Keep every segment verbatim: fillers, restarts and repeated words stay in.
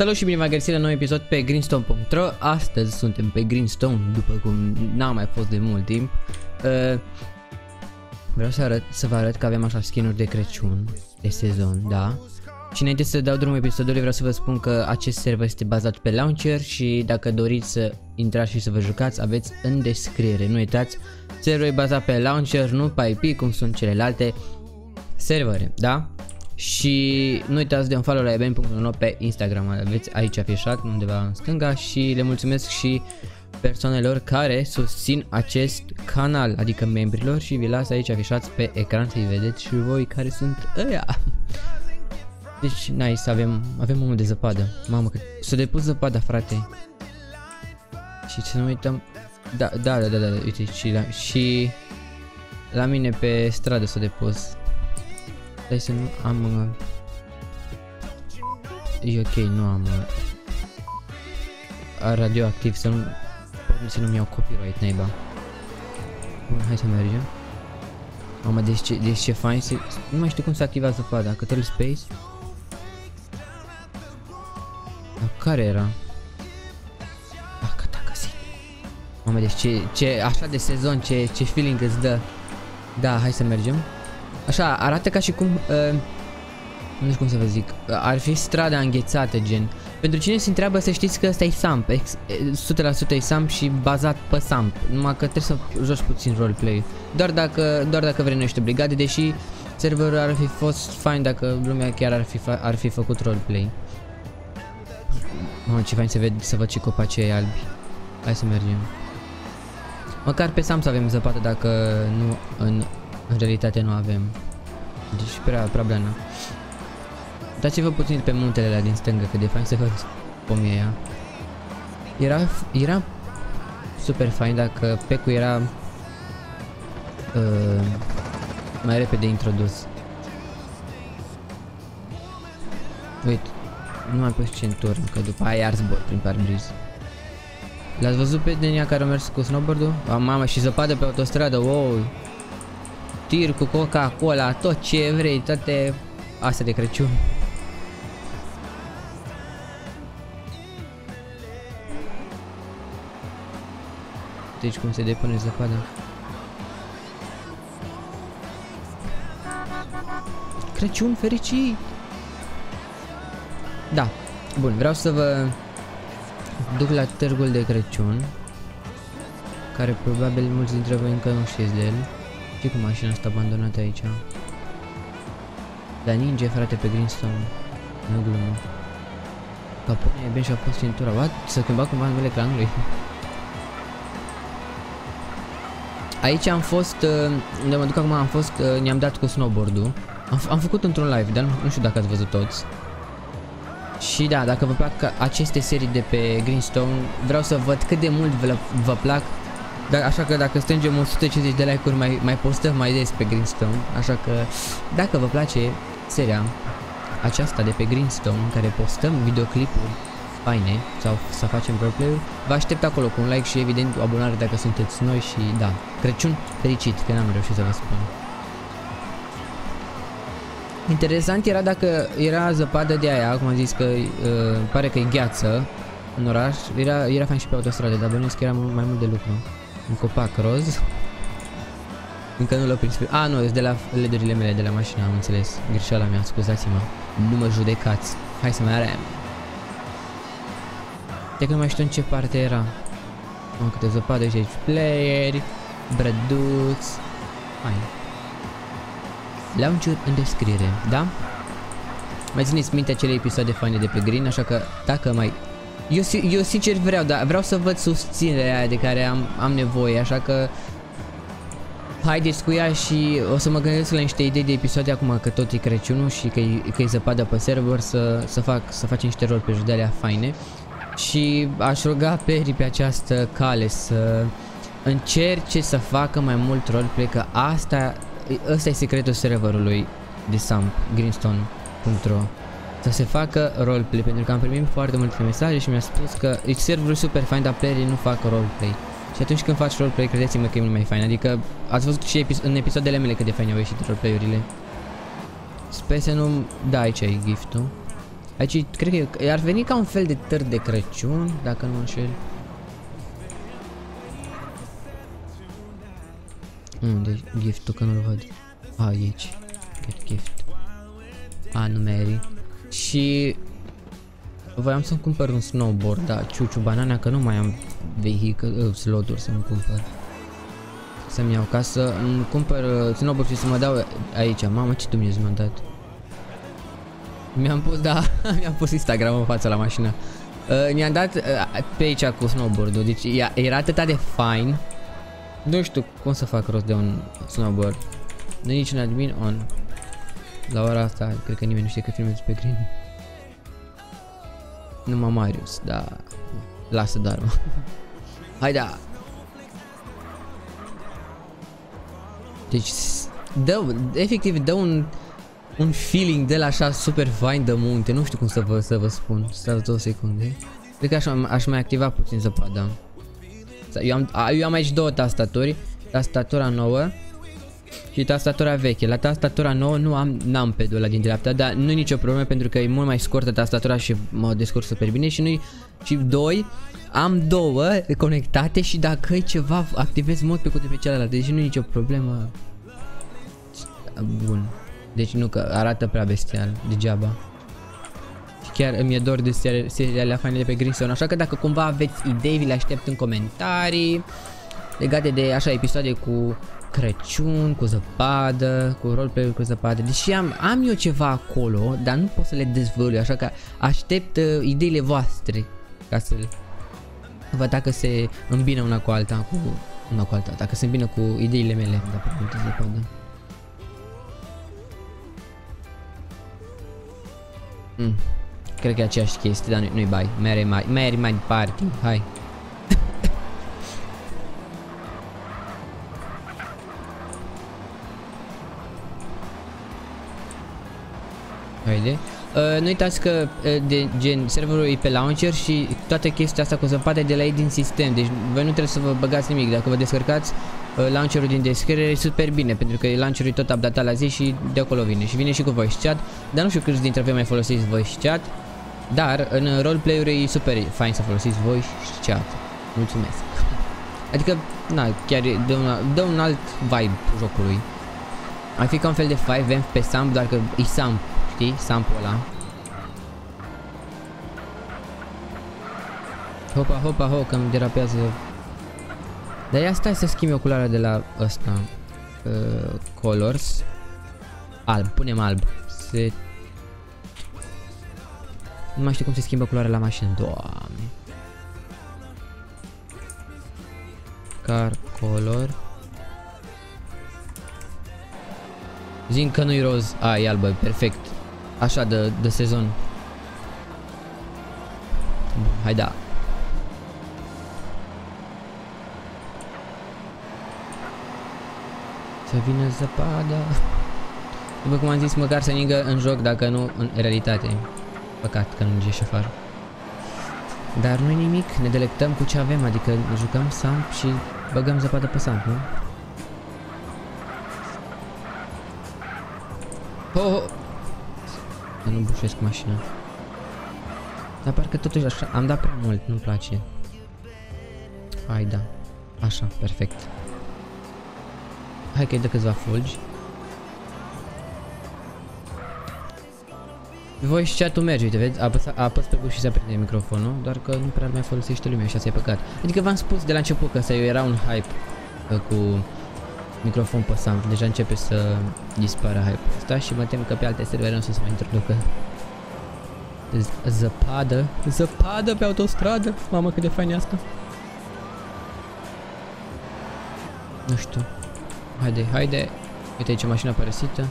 Salut și bine v-am găsit la un nou episod pe greenstone punct ro. Astăzi suntem pe Greenstone, după cum n-am mai fost de mult timp. uh, Vreau să, arăt, să vă arăt că avem așa skin-uri de Crăciun, de sezon, da? Și înainte să dau drumul episodului, vreau să vă spun că acest server este bazat pe launcher și dacă doriți să intrați și să vă jucați, aveți în descriere. Nu uitați, serverul e bazat pe launcher, nu pe I P, cum sunt celelalte servere, da? Și nu uitați de un follow la eben punct nouăzeci și nouă pe Instagram, aveți aici afișat undeva în stânga, și le mulțumesc și persoanelor care susțin acest canal, adică membrilor, și vi las aici afișați pe ecran să-i vedeți și voi care sunt ăia. Deci nice, avem, avem omul de zăpadă, mamă că s-a depus zăpada, frate. Și să nu uităm, da, da, da, da, da, uite, și la, și la mine pe stradă s-a depus. Stai să nu am... E ok, nu am... radioactiv, să nu... să nu-mi iau copyright, naiba. Bun, hai să mergem. Mamă, deci ce, deci ce fain se... Nu mai știu cum se activa zăpada, că trebuie space. Dar care era? Ah, că t-a găsit. Mamă, deci ce, ce... așa de sezon, ce, ce feeling îți dă. Da, hai să mergem. Așa, arată ca și cum, uh, nu știu cum să vă zic, uh, ar fi strada înghețată, gen. Pentru cine se întreabă, să știți că ăsta e S A M P, ex, o sută la sută e S A M P și bazat pe S A M P. Numai că trebuie să joci puțin roleplay, doar dacă, doar dacă vrei, nu ești obligat, deși serverul ar fi fost fain dacă lumea chiar ar fi, fa ar fi făcut roleplay. Mamă, ce fain să, ved, să văd și copacii albi. Hai să mergem. Măcar pe S A M P să avem zăpadă, dacă nu în... în realitate nu avem. Deci prea, prea blana. Dați-vă puțin pe muntele alea din stânga, că de fain se văd pomii aia. Era, era super fain dacă pecul era uh, mai repede introdus. Uite, nu mai pus centură, că după aia iar zbor prin parbriz. L-ați văzut pe denia care a mers cu snowboard-ul? A, mamă, și zăpadă pe autostradă, wow! Tir cu Coca-Cola, tot ce vrei, toate astea de Crăciun. Deci cum se depune zăpada. Crăciun fericit! Da, bun, vreau să vă duc la târgul de Crăciun, care probabil mulți dintre voi încă nu știți de el. Știi cu mașina asta abandonată aici? Dar ninge, frate, pe Greenstone. Nu glumă. Capone e bine și-a pus centura. What? S-a schimbat cumva numele clanului. Aici am fost, unde mă duc acum, am fost, ne-am dat cu snowboard-ul. Am, am făcut într-un live, dar nu, nu știu dacă ați văzut toți. Și da, dacă vă plac aceste serii de pe Greenstone, vreau să văd cât de mult vă, vă plac. Da, așa că dacă strângem o sută cincizeci de like-uri, mai, mai postăm mai des pe Greenstone. Așa că dacă vă place seria aceasta de pe Greenstone, în care postăm videoclipuri faine sau să facem roleplay-uri, vă aștept acolo cu un like și evident o abonare dacă sunteți noi. Și da, Crăciun fericit, că n-am reușit să vă spun. Interesant era dacă era zăpadă de aia, cum am zis că uh, pare că e gheață în oraș. Era, era fain și pe autostradă, dar bănuiesc că era mai mult de lucru. Un copac roz. Încă nu l-a prins. A, nu, este de la L E D-urile mele de la mașină, am înțeles. Greșeala mea, scuzați-mă. Nu mă judecați. Hai să mai arem. De că nu mai știu în ce parte era. Am câte zăpadă și aici. Playeri, brăduți. Hai. Launcher în descriere, da? Mai țineți minte acele episoade faine de pe Green, așa că dacă mai... Eu, eu sincer vreau, dar vreau să văd susținerea aia de care am, am nevoie, așa că haideți cu ea și o să mă gândesc la niște idei de episoade acum că tot e Crăciunul și că e, că e zăpadă pe server, să, să, fac, să facem niște rol pe judealea faine. Și aș ruga pe pe această cale să încerce să facă mai mult roleplay, că asta, asta e secretul serverului de S A M P, greenstone punct ro. Să se facă roleplay, pentru că am primit foarte multe mesaje și mi-a spus că e serverul super fain, dar playerii nu fac roleplay. Și atunci când faci roleplay, credeți-mă că e mult mai fain. Adică ați văzut și epi în episoadele mele cât de fain au ieșit roleplay-urile. Sper să nu... Da, aici e gift-ul. Aici, cred că ar veni ca un fel de tăr de Crăciun, dacă nu mă înșel. Unde gift-ul, că nu-l văd? A, aici. Get gift. A, numeri. Și voiam să-mi cumpăr un snowboard, dar ciuciu banana că nu mai am vehicle, sloturi să-mi cumpăr. Să-mi iau ca să-mi cumpăr snowboard și să mă dau aici. Mamă, ce Dumnezeu mi-a dat. Mi-am pus, da, mi-am pus Instagram în fața la mașină. Uh, Mi-am dat uh, pe aici cu snowboard-ul, deci ea, era atât de fain. Nu știu cum să fac rost de un snowboard. Nu nici un admin on. La ora asta, cred că nimeni nu știe că filmez pe green. Numai Marius, da. Lasă doar, mă. Hai, da. Deci, dă, efectiv, dă un... un feeling de la așa super fain de munte, nu știu cum să vă, să vă spun, stați două secunde. Cred că aș, aș mai activa puțin zăpada. Eu am, eu am aici două tastaturi, tastatura nouă și tastatura veche. La tastatura nouă nu am numpad-ul ăla din dreapta, dar nu e nicio problemă pentru că e mult mai scurtă tastatura și mă descurc super bine. Și noi, și doi, am două conectate și dacă e ceva activez mod pe cu de pe celălalt, deci nu e nicio problemă. Bun. Deci nu, că arată prea bestial, degeaba. Și chiar îmi e dor de seriile alea faine de pe Greenstone. Așa că dacă cumva aveți idei, vi le aștept în comentarii. Legate de așa episoade cu Crăciun, cu zăpadă, cu roleplay cu zăpadă. Deși am, am eu ceva acolo, dar nu pot să le dezvălui. Așa că aștept uh, ideile voastre. Ca să văd dacă se îmbină una cu alta, cu, una cu alta. Dacă se îmbină cu ideile mele, dacă nu zăpadă. Mm. Cred că e aceeași chestie, dar nu-i bai. Merg mai, merg mai departe. Hai. Haide. Uh, nu uitați că uh, de, gen, serverul e pe launcher și toată chestia asta cu zăpadă de la ei din sistem. Deci voi nu trebuie să vă băgați nimic. Dacă vă descărcați uh, launcherul din descriere, e super bine, pentru că launcherul e tot updatat la zi și de acolo vine. Și vine și cu voice chat, dar nu știu câți dintre voi mai folosiți voice chat, dar în roleplay-uri e super fain să folosiți voice chat. Mulțumesc. Adică, na, chiar dă un, dă un alt vibe jocului. Ar fi ca un fel de cinci M pe SAMP, doar că e SAMP. Sample ăla. Hopa, hopa, ho, că îmi derapează. Dar ia stai să schimb oculara de la ăsta. Uh, colors. Alb, punem alb. Se... Nu mai știu cum se schimbă culoarea la mașină. Doamne. Car color. Zic că nu-i roz. A, e albă, perfect. Așa de, de sezon. Hai da. Să vină zăpada. După cum am zis, măcar să ningă în joc, dacă nu în realitate. Păcat că nu ninge și afară. Dar nu-i nimic, ne delectăm cu ce avem, adică jucăm SAMP și băgăm zăpadă pe SAMP, nu? Ho, ho. Nu bușesc mașina. Dar parcă totuși așa, am dat prea mult, nu-mi place. Hai da. Așa, perfect. Hai că-i dă câțiva fulgi. Voi și chat-ul merge, uite, vezi? Apăs pe buș și se aprinde microfonul, doar că nu prea mai folosește lumea și asta e păcat. Adică v-am spus de la început că asta era un hype cu microfon pe SAMP, deja începe să dispară hype-ul ăsta și mă tem că pe alte servere nu o să se mai introducă. Zăpadă, zăpadă pe autostradă, mamă cât de fain e asta. Nu știu, haide, haide, uite aici mașina părăsită.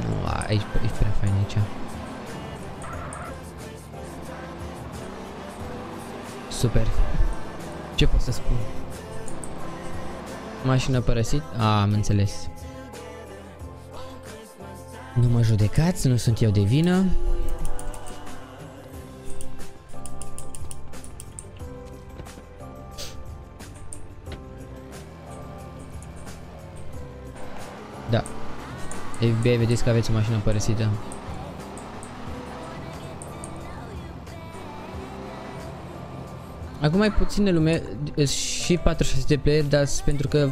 Nu, aici e prea fain aici. Super, ce pot să spun? Mașină părăsit? A, am înțeles. Nu mă judecați, nu sunt eu de vină. Da. F B I, vedeți că aveți o mașină părăsită. Acum mai puține lume, și patruzeci și șase de player, dar pentru că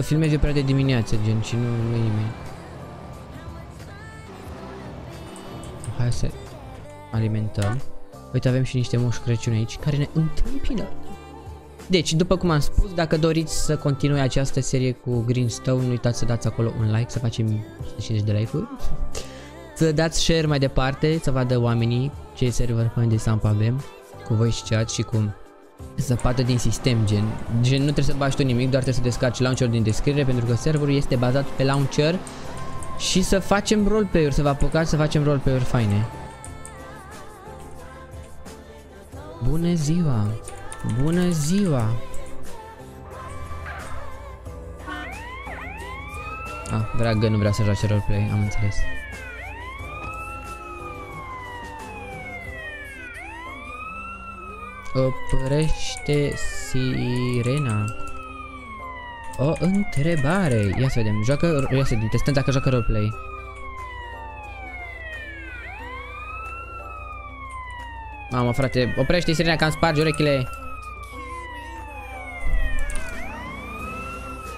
filmezi prea de dimineață, gen, și nu, nu nimeni. Hai să alimentăm. Uite, avem și niște moși Crăciun aici care ne întâmpină. Deci, după cum am spus, dacă doriți să continui această serie cu Greenstone, nu uitați să dați acolo un like, să facem cincizeci de like-uri. Să dați share mai departe, să vadă oamenii ce server fain de SAMP avem. Cu voice chat și cu zăpadă din sistem, gen. Gen, nu trebuie să bagi tu nimic, doar trebuie să descarci launcherul din descriere, pentru că serverul este bazat pe launcher. Și să facem roleplay-uri, să vă apucați să facem roleplay-uri faine. Bună ziua! Bună ziua! Ah, vragă, nu vrea să joace roleplay, am înțeles. Oprește sirena. O întrebare. Ia să vedem, joacă, ia să vedem, testăm dacă joacă roleplay. Mamă, frate, oprește sirena că îmi spargi urechile.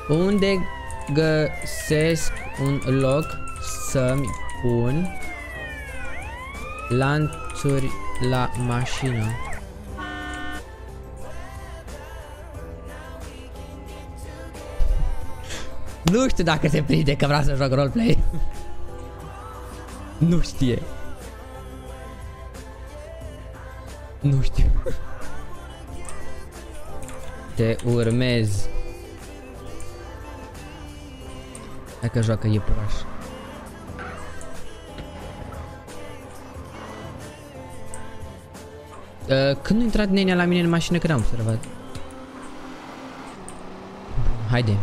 Unde găsesc un loc să-mi pun lanțuri la mașină? Nu știu dacă se prinde că vrea să joc roleplay. Nu știe. Nu știu. Te urmez. Dacă joacă iepuraș. Uh, când a intrat nenea la mine în mașină, că n-am observat. Haide.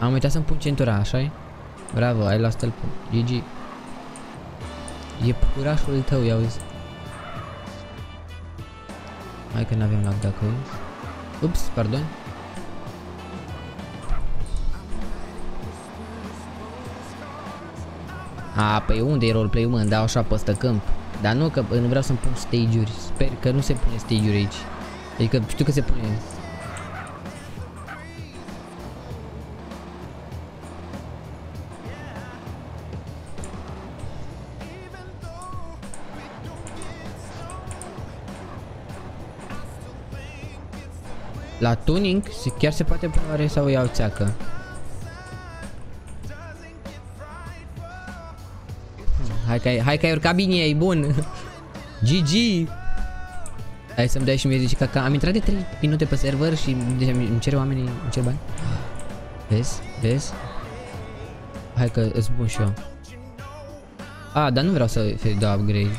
Am uitat să-mi pun centura, așa-i? Bravo, ai luat stâlpul. G G. E purașul tău, i-auzi. Hai că n-avem lag dacă uiți. Ups, pardon. A, păi unde e roleplay-ul, mă? Îmi dau așa păstă câmp. Dar nu, că nu vreau să-mi pun stage-uri. Sper că nu se pune stage-uri aici. Adică știu că se pune... La tuning se chiar se poate pune sau iau țeacă. Hai că ai, hai că ai urcat bine, e bun. G G. Hai să-mi dai și mie, zici că am intrat de trei minute pe server și deja îmi cer oamenii, îmi cer bani. Vezi? Vezi? Hai că îți bun și eu. A, dar nu vreau să dau upgrade.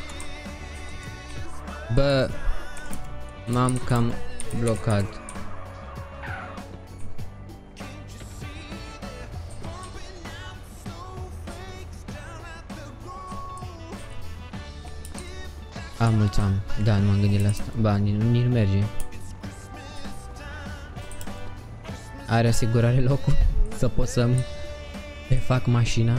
Bă, m-am cam blocat. Am mulți am, da, nu m-am gândit la asta. Ba, nici nu merge. Are asigurare locul? Să pot să-mi refac mașina?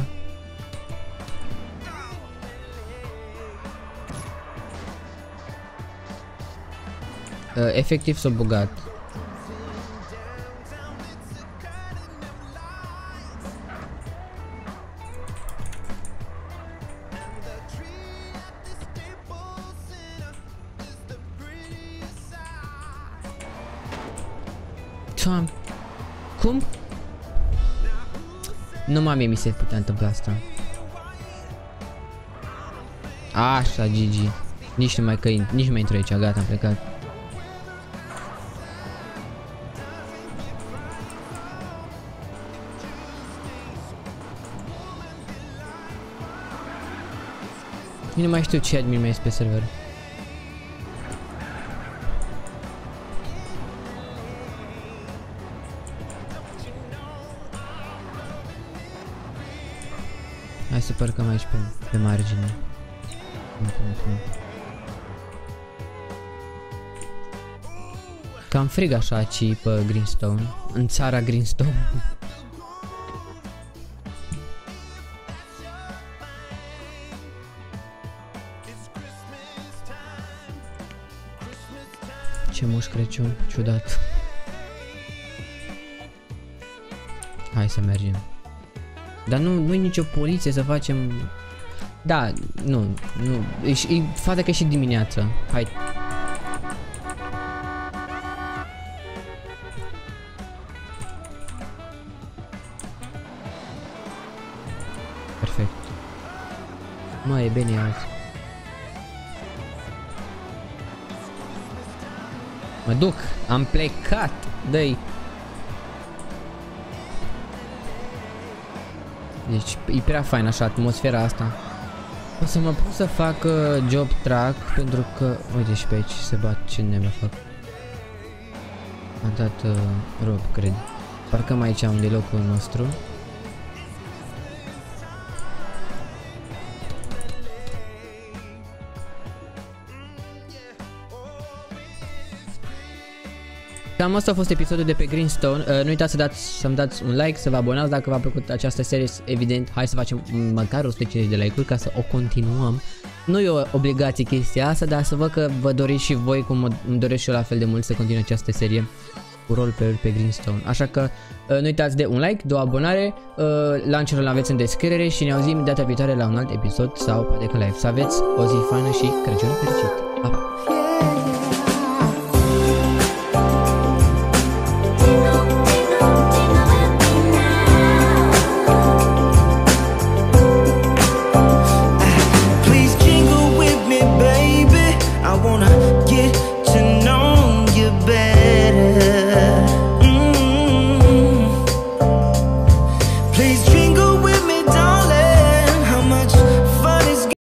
Uh, efectiv s-a bugat. Cum? Nu mami, mi se putea întâmpla asta. Așa, G G. Nici nu mai că, nici nu mai intru aici, gata, am plecat. Nu mai știu ce admin mai este pe server. Hai să parcăm aici pe, pe margine. Cam Cam frig așa aici pe Greenstone, în țara Greenstone. Ce Moș Crăciun ciudat. Hai să mergem. Dar nu, nu e nicio poliție să facem. Da, nu, nu, e, e fata că e și dimineața. Hai. Perfect. Mă, e bine azi. Mă duc, am plecat, dă-i. Deci e prea fain așa atmosfera asta. O să mă pun să fac uh, job track, pentru că uite și pe aici se bat, ce ne mai fac. Am dat uh, rob, cred. Parcăm aici unde e locul nostru. Cam asta a fost episodul de pe Greenstone. Uh, nu uitați să dați, să-mi dați un like, să vă abonați dacă v-a plăcut această serie, evident. Hai să facem măcar o sută cincizeci de like-uri ca să o continuăm. Nu e o obligație chestia asta, dar să văd că vă doriți și voi, cum îmi doresc și eu la fel de mult, să continue această serie cu rol pe, pe Greenstone. Așa că uh, nu uitați de un like, de o abonare, uh, launcher-ul l-aveți în descriere și ne auzim data viitoare la un alt episod sau poate că live. Să aveți o zi faină și Crăciun fericit! Pa!